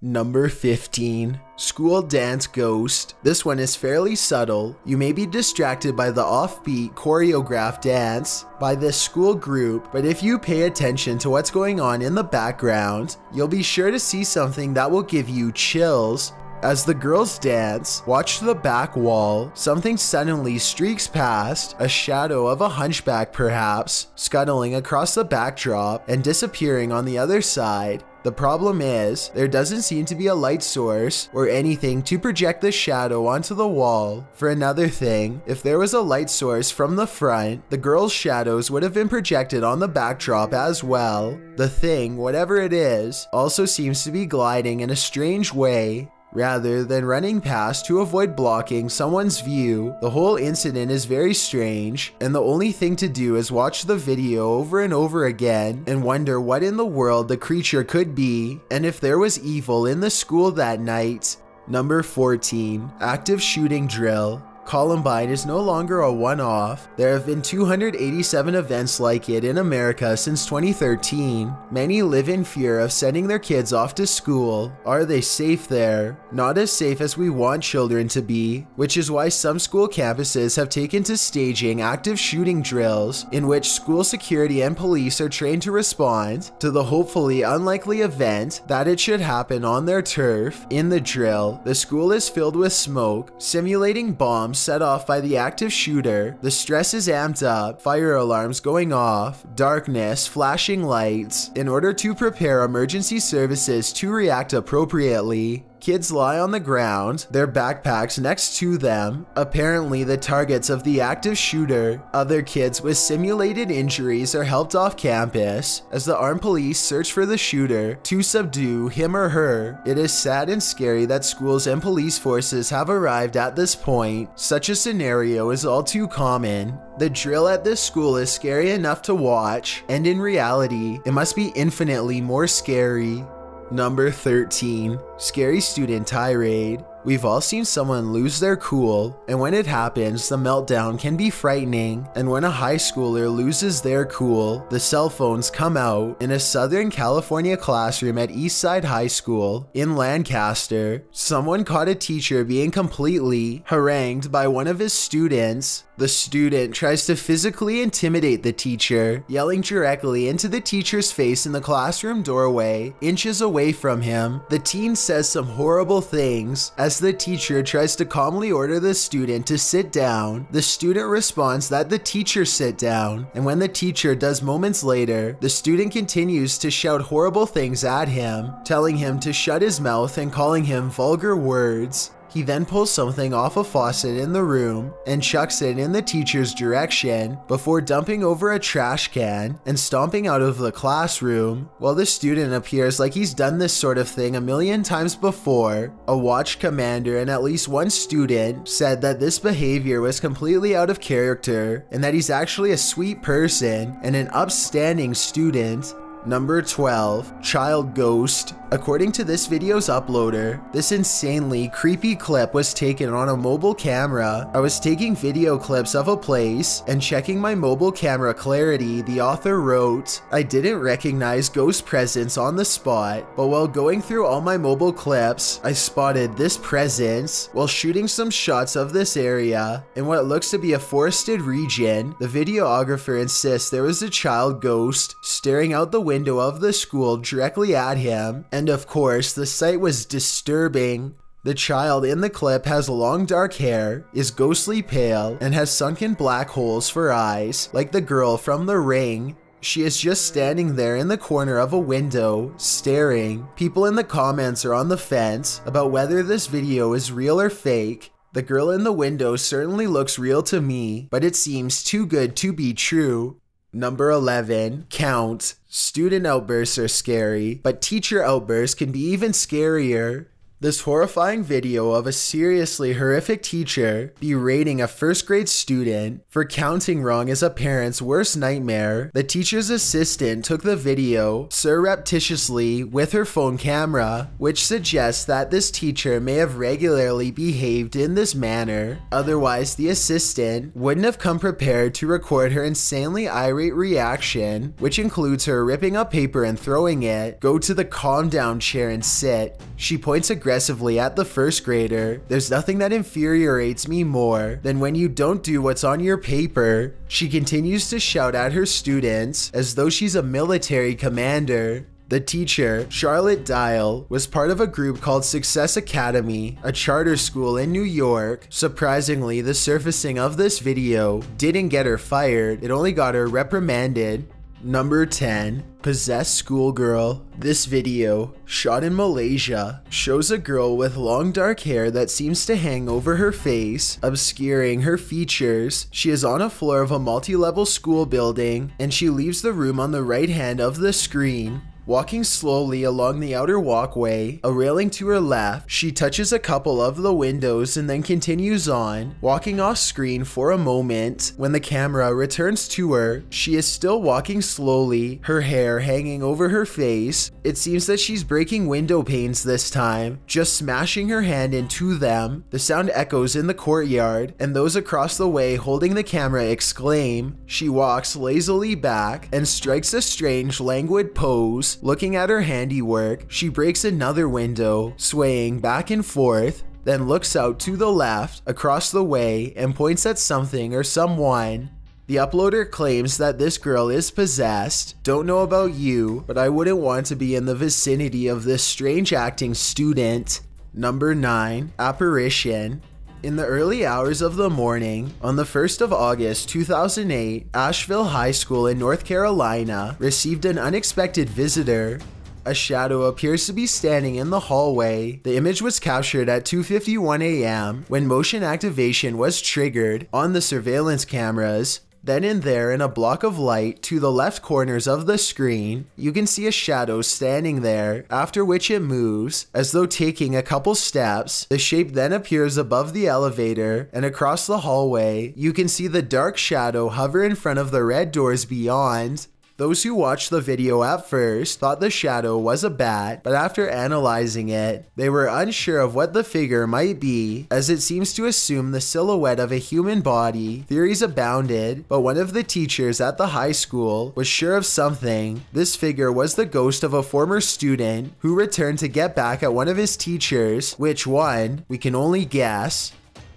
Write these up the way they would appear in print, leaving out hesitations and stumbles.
Number 15. School Dance Ghost. This one is fairly subtle. You may be distracted by the offbeat choreographed dance by this school group, but if you pay attention to what's going on in the background, you'll be sure to see something that will give you chills. As the girls dance, watch the back wall. Something suddenly streaks past, a shadow of a hunchback perhaps, scuttling across the backdrop and disappearing on the other side. The problem is, there doesn't seem to be a light source or anything to project the shadow onto the wall. For another thing, if there was a light source from the front, the girls' shadows would have been projected on the backdrop as well. The thing, whatever it is, also seems to be gliding in a strange way. Rather than running past to avoid blocking someone's view, the whole incident is very strange, and the only thing to do is watch the video over and over again and wonder what in the world the creature could be, and if there was evil in the school that night. Number 14. Active Shooting Drill. Columbine is no longer a one-off. There have been 287 events like it in America since 2013. Many live in fear of sending their kids off to school. Are they safe there? Not as safe as we want children to be, which is why some school campuses have taken to staging active shooting drills in which school security and police are trained to respond to the hopefully unlikely event that it should happen on their turf. In the drill, the school is filled with smoke, simulating bombs set off by the active shooter. The stress is amped up, fire alarms going off, darkness, flashing lights, in order to prepare emergency services to react appropriately. Kids lie on the ground, their backpacks next to them, apparently the targets of the active shooter. Other kids with simulated injuries are helped off campus as the armed police search for the shooter to subdue him or her. It is sad and scary that schools and police forces have arrived at this point. Such a scenario is all too common. The drill at this school is scary enough to watch, and in reality, it must be infinitely more scary. Number 13. Scary Student Tirade. We've all seen someone lose their cool, and when it happens, the meltdown can be frightening. And when a high schooler loses their cool, the cell phones come out. In a Southern California classroom at Eastside High School in Lancaster, someone caught a teacher being completely harangued by one of his students. The student tries to physically intimidate the teacher, yelling directly into the teacher's face in the classroom doorway, inches away from him. The teen says some horrible things as the teacher tries to calmly order the student to sit down. The student responds that the teacher sit down, and when the teacher does moments later, the student continues to shout horrible things at him, telling him to shut his mouth and calling him vulgar words. He then pulls something off a faucet in the room and chucks it in the teacher's direction before dumping over a trash can and stomping out of the classroom. While the student appears like he's done this sort of thing a million times before, a watch commander and at least one student said that this behavior was completely out of character and that he's actually a sweet person and an upstanding student. Number 12. Child Ghost. According to this video's uploader, this insanely creepy clip was taken on a mobile camera. I was taking video clips of a place and checking my mobile camera clarity, the author wrote. I didn't recognize ghost presence on the spot, but while going through all my mobile clips, I spotted this presence while shooting some shots of this area. In what looks to be a forested region, the videographer insists there was a child ghost staring out the window of the school directly at him. And of course, the sight was disturbing. The child in the clip has long dark hair, is ghostly pale, and has sunken black holes for eyes, like the girl from The Ring. She is just standing there in the corner of a window, staring. People in the comments are on the fence about whether this video is real or fake. The girl in the window certainly looks real to me, but it seems too good to be true. Number 11. Count. Student outbursts are scary, but teacher outbursts can be even scarier. This horrifying video of a seriously horrific teacher berating a first grade student for counting wrong is a parent's worst nightmare. The teacher's assistant took the video surreptitiously with her phone camera, which suggests that this teacher may have regularly behaved in this manner. Otherwise, the assistant wouldn't have come prepared to record her insanely irate reaction, which includes her ripping up paper and throwing it. Go to the calm down chair and sit. She points aggressively at the first grader. There's nothing that infuriates me more than when you don't do what's on your paper. She continues to shout at her students as though she's a military commander. The teacher, Charlotte Dial, was part of a group called Success Academy, a charter school in New York. Surprisingly, the surfacing of this video didn't get her fired, it only got her reprimanded. Number 10. Possessed schoolgirl. This video, shot in Malaysia, shows a girl with long dark hair that seems to hang over her face, obscuring her features. She is on a floor of a multi-level school building, and she leaves the room on the right hand of the screen. Walking slowly along the outer walkway, a railing to her left, she touches a couple of the windows and then continues on, walking off screen for a moment. When the camera returns to her, she is still walking slowly, her hair hanging over her face. It seems that she's breaking window panes this time, just smashing her hand into them. The sound echoes in the courtyard, and those across the way holding the camera exclaim. She walks lazily back and strikes a strange, languid pose. Looking at her handiwork, she breaks another window, swaying back and forth, then looks out to the left, across the way, and points at something or someone. The uploader claims that this girl is possessed. Don't know about you, but I wouldn't want to be in the vicinity of this strange acting student. Number 9. Apparition. In the early hours of the morning, on the 1st of August 2008, Asheville High School in North Carolina received an unexpected visitor. A shadow appears to be standing in the hallway. The image was captured at 2:51 a.m. when motion activation was triggered on the surveillance cameras. Then and there, in a block of light to the left corners of the screen, you can see a shadow standing there, after which it moves, as though taking a couple steps. The shape then appears above the elevator, and across the hallway, you can see the dark shadow hover in front of the red doors beyond. Those who watched the video at first thought the shadow was a bat, but after analyzing it, they were unsure of what the figure might be, as it seems to assume the silhouette of a human body. Theories abounded, but one of the teachers at the high school was sure of something. This figure was the ghost of a former student who returned to get back at one of his teachers. Which one? We can only guess.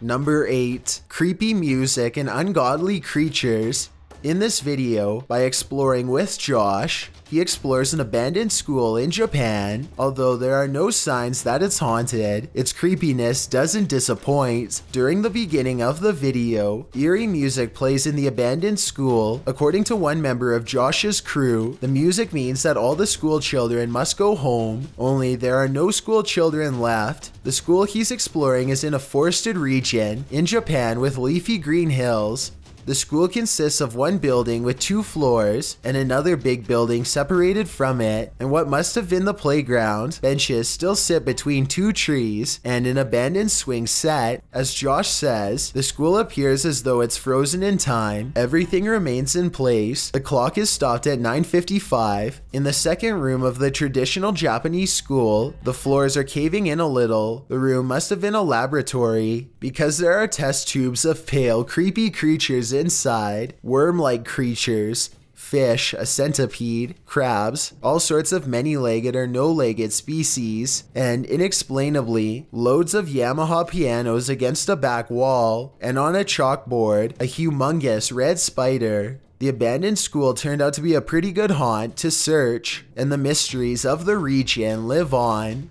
Number 8. Creepy music and ungodly creatures. In this video, by exploring with Josh, he explores an abandoned school in Japan. Although there are no signs that it's haunted, its creepiness doesn't disappoint. During the beginning of the video, eerie music plays in the abandoned school. According to one member of Josh's crew, the music means that all the school children must go home, only there are no school children left. The school he's exploring is in a forested region in Japan with leafy green hills. The school consists of one building with 2 floors and another big building separated from it, and what must have been the playground. Benches still sit between 2 trees and an abandoned swing set. As Josh says, the school appears as though it's frozen in time. Everything remains in place. The clock is stopped at 9:55. In the second room of the traditional Japanese school, the floors are caving in a little. The room must have been a laboratory because there are test tubes of pale, creepy creatures inside, worm-like creatures, fish, a centipede, crabs, all sorts of many-legged or no-legged species, and, inexplainably, loads of Yamaha pianos against a back wall, and on a chalkboard, a humongous red spider. The abandoned school turned out to be a pretty good haunt to search, and the mysteries of the region live on.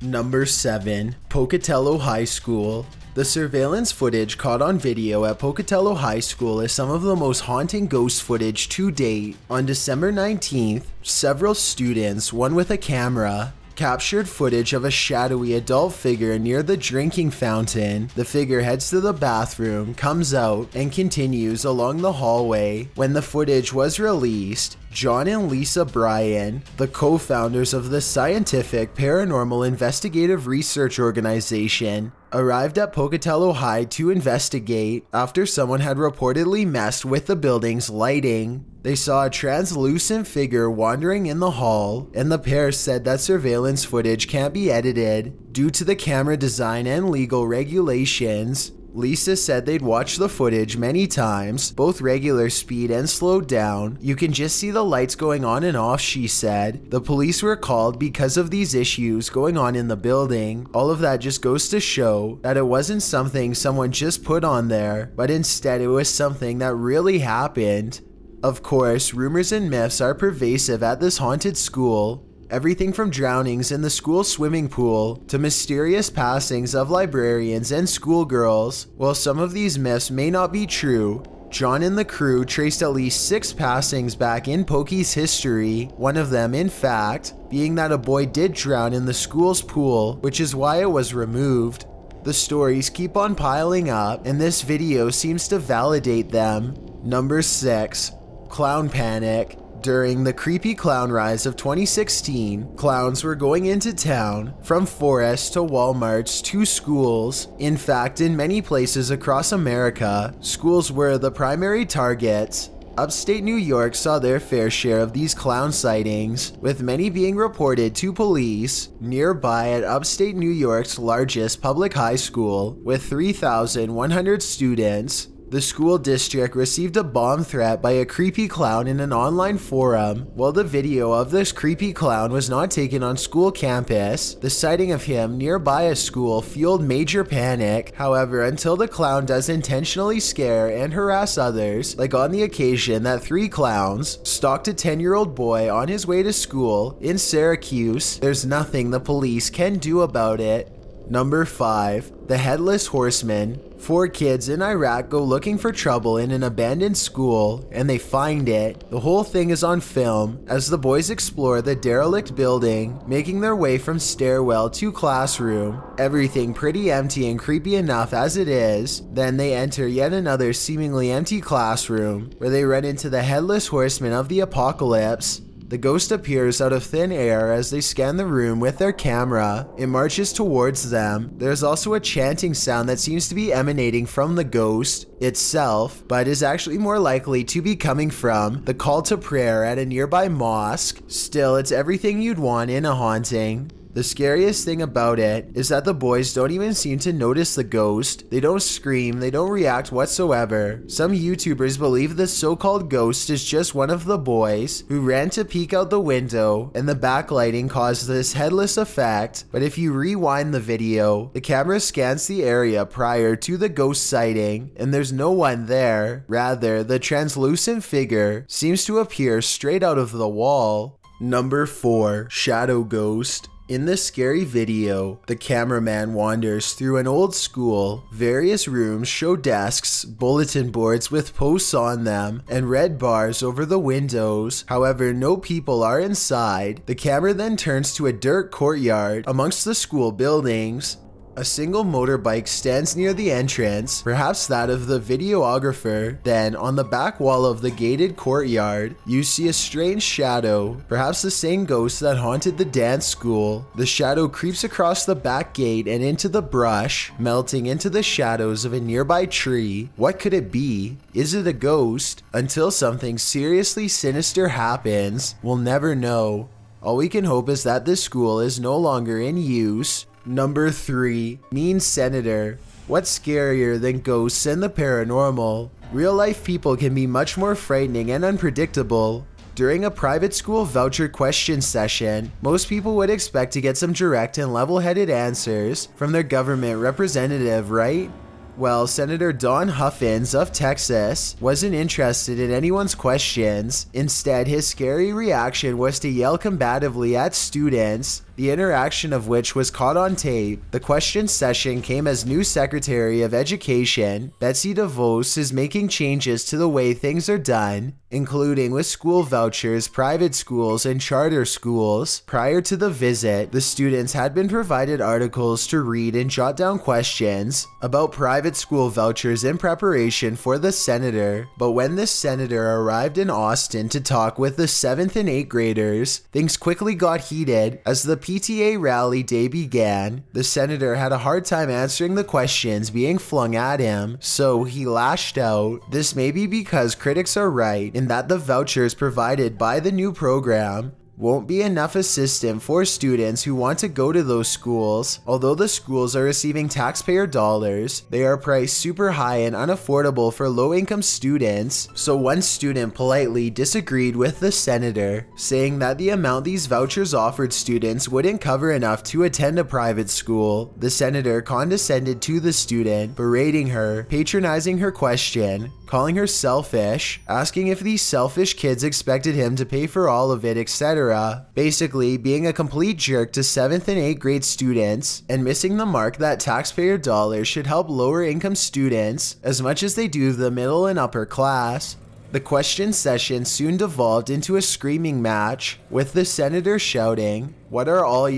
Number 7. Pocatello High School. The surveillance footage caught on video at Pocatello High School is some of the most haunting ghost footage to date. On December 19th, several students, one with a camera, captured footage of a shadowy adult figure near the drinking fountain. The figure heads to the bathroom, comes out, and continues along the hallway. When the footage was released, John and Lisa Bryan, the co-founders of the Scientific Paranormal Investigative Research Organization, arrived at Pocatello High to investigate after someone had reportedly messed with the building's lighting. They saw a translucent figure wandering in the hall, and the pair said that surveillance footage can't be edited due to the camera design and legal regulations. Lisa said they'd watched the footage many times, both regular speed and slowed down. You can just see the lights going on and off, she said. The police were called because of these issues going on in the building. All of that just goes to show that it wasn't something someone just put on there, but instead it was something that really happened. Of course, rumors and myths are pervasive at this haunted school. Everything from drownings in the school swimming pool to mysterious passings of librarians and schoolgirls. While some of these myths may not be true, John and the crew traced at least 6 passings back in Pokey's history, one of them, in fact, being that a boy did drown in the school's pool, which is why it was removed. The stories keep on piling up, and this video seems to validate them. Number 6. Clown panic. During the creepy clown rise of 2016, clowns were going into town, from forests to Walmarts to schools. In fact, in many places across America, schools were the primary targets. Upstate New York saw their fair share of these clown sightings, with many being reported to police nearby at upstate New York's largest public high school, with 3,100 students. The school district received a bomb threat by a creepy clown in an online forum. While the video of this creepy clown was not taken on school campus, the sighting of him nearby a school fueled major panic. However, until the clown does intentionally scare and harass others, like on the occasion that 3 clowns stalked a 10-year-old boy on his way to school in Syracuse, there's nothing the police can do about it. Number 5. The Headless Horseman. 4 kids in Iraq go looking for trouble in an abandoned school, and they find it. The whole thing is on film, as the boys explore the derelict building, making their way from stairwell to classroom. Everything pretty empty and creepy enough as it is. Then they enter yet another seemingly empty classroom, where they run into the Headless Horseman of the apocalypse. The ghost appears out of thin air as they scan the room with their camera. It marches towards them. There's also a chanting sound that seems to be emanating from the ghost itself, but is actually more likely to be coming from the call to prayer at a nearby mosque. Still, it's everything you'd want in a haunting. The scariest thing about it is that the boys don't even seem to notice the ghost. They don't scream, they don't react whatsoever. Some YouTubers believe the so-called ghost is just one of the boys who ran to peek out the window, and the backlighting caused this headless effect. But if you rewind the video, the camera scans the area prior to the ghost sighting, and there's no one there. Rather, the translucent figure seems to appear straight out of the wall. Number 4. Shadow Ghost. In this scary video, the cameraman wanders through an old school. Various rooms show desks, bulletin boards with posts on them, and red bars over the windows. However, no people are inside. The camera then turns to a dirt courtyard amongst the school buildings. A single motorbike stands near the entrance, perhaps that of the videographer. Then, on the back wall of the gated courtyard, you see a strange shadow, perhaps the same ghost that haunted the dance school. The shadow creeps across the back gate and into the brush, melting into the shadows of a nearby tree. What could it be? Is it a ghost? Until something seriously sinister happens, we'll never know. All we can hope is that this school is no longer in use. Number 3. Mean Senator. What's scarier than ghosts and the paranormal? Real-life people can be much more frightening and unpredictable. During a private school voucher question session, most people would expect to get some direct and level-headed answers from their government representative, right? Well, Senator Don Huffines of Texas wasn't interested in anyone's questions. Instead, his scary reaction was to yell combatively at students, the interaction of which was caught on tape. The question session came as new Secretary of Education Betsy DeVos is making changes to the way things are done, including with school vouchers, private schools, and charter schools. Prior to the visit, the students had been provided articles to read and jot down questions about private school vouchers in preparation for the senator. But when the senator arrived in Austin to talk with the 7th and 8th graders, things quickly got heated. As the PTA rally day began, the senator had a hard time answering the questions being flung at him, so he lashed out. This may be because critics are right in that the vouchers provided by the new program won't be enough assistance for students who want to go to those schools. Although the schools are receiving taxpayer dollars, they are priced super high and unaffordable for low-income students. So one student politely disagreed with the senator, saying that the amount these vouchers offered students wouldn't cover enough to attend a private school. The senator condescended to the student, berating her, patronizing her question, calling her selfish, asking if these selfish kids expected him to pay for all of it, etc. Basically, being a complete jerk to 7th and 8th grade students and missing the mark that taxpayer dollars should help lower income students as much as they do the middle and upper class. The question session soon devolved into a screaming match, with the senator shouting, "What are all y'all